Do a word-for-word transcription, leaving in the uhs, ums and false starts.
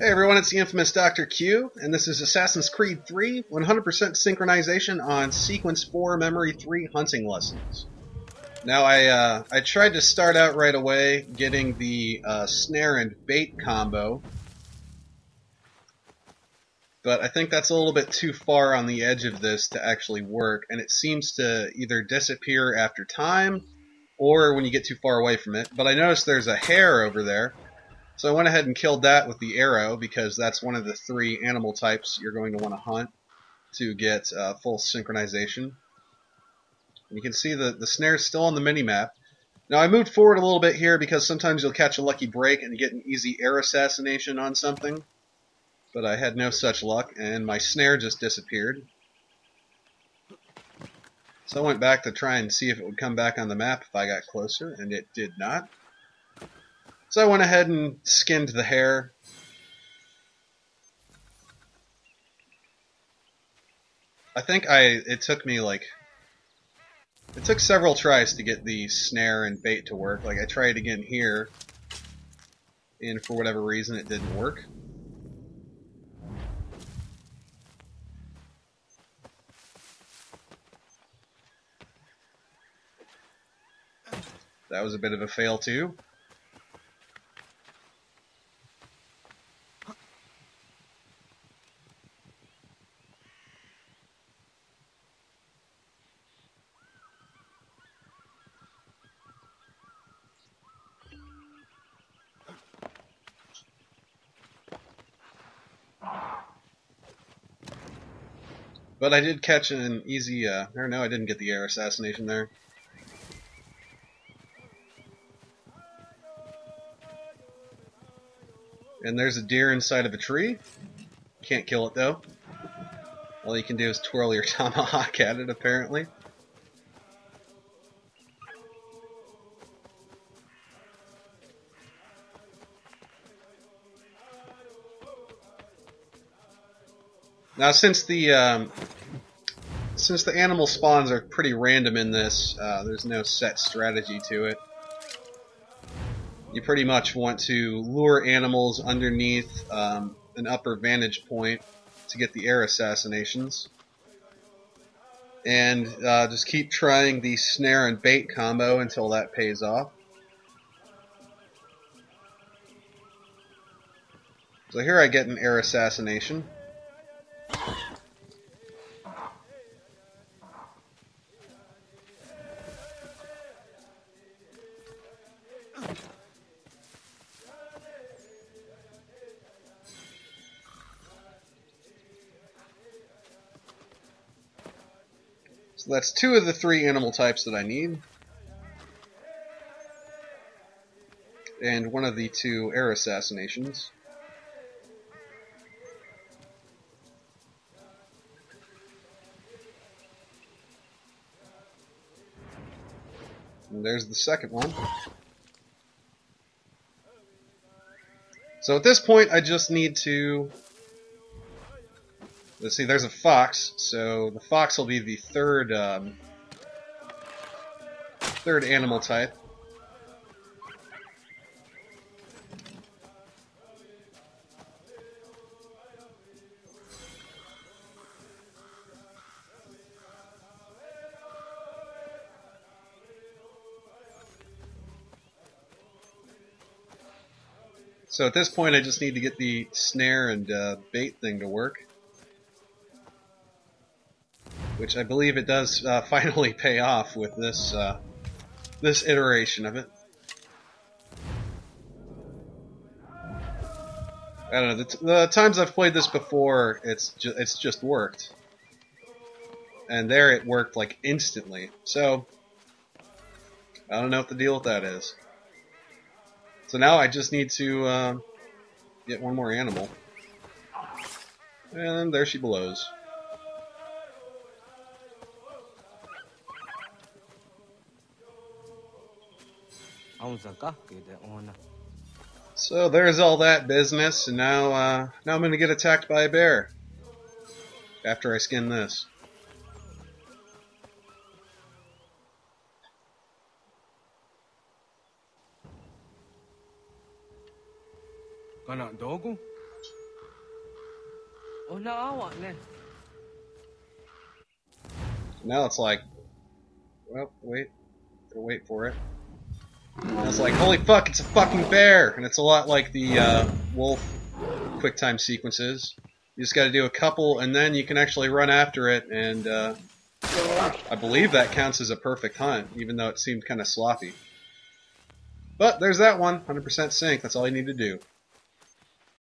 Hey everyone, it's TheInfamousDrQ, and this is Assassin's Creed three, one hundred percent synchronization on Sequence four, Memory three, Hunting Lessons. Now I uh, I tried to start out right away getting the uh, snare and bait combo, but I think that's a little bit too far on the edge of this to actually work, and it seems to either disappear after time or when you get too far away from it. But I noticed there's a hare over there, so I went ahead and killed that with the arrow, because that's one of the three animal types you're going to want to hunt to get uh, full synchronization. And you can see the, the snare's still on the minimap. Now I moved forward a little bit here because sometimes you'll catch a lucky break and get an easy air assassination on something. But I had no such luck, and my snare just disappeared. So I went back to try and see if it would come back on the map if I got closer, and it did not. So I went ahead and skinned the hare. I think I it took me like it took several tries to get the snare and bait to work. Like I tried again here, and for whatever reason it didn't work. That was a bit of a fail too. But I did catch an easy, uh, or no, I didn't get the air assassination there. And there's a deer inside of a tree. Can't kill it though. All you can do is twirl your tomahawk at it, apparently. Now, since the um, since the animal spawns are pretty random in this, uh, there's no set strategy to it. You pretty much want to lure animals underneath um, an upper vantage point to get the air assassinations, and uh, just keep trying the snare and bait combo until that pays off. So here I get an air assassination. So that's two of the three animal types that I need, and one of the two air assassinations. And there's the second one. So at this point I just need to... Let's see, there's a fox, so the fox will be the third um, third animal type. So at this point I just need to get the snare and uh, bait thing to work, which I believe it does uh, finally pay off with this uh, this iteration of it. I don't know. The, t the times I've played this before, it's ju it's just worked, and there it worked like instantly. So I don't know what the deal with that is. So now I just need to uh, get one more animal, and there she blows. So there's all that business, and now uh, now I'm gonna get attacked by a bear after I skin this. Oh no, I want this. Now it's like, well, wait, gotta wait for it. And it's like, holy fuck, it's a fucking bear! And it's a lot like the uh, wolf quick time sequences. You just gotta do a couple, and then you can actually run after it, and uh, I believe that counts as a perfect hunt, even though it seemed kind of sloppy. But there's that one, one hundred percent sync, that's all you need to do.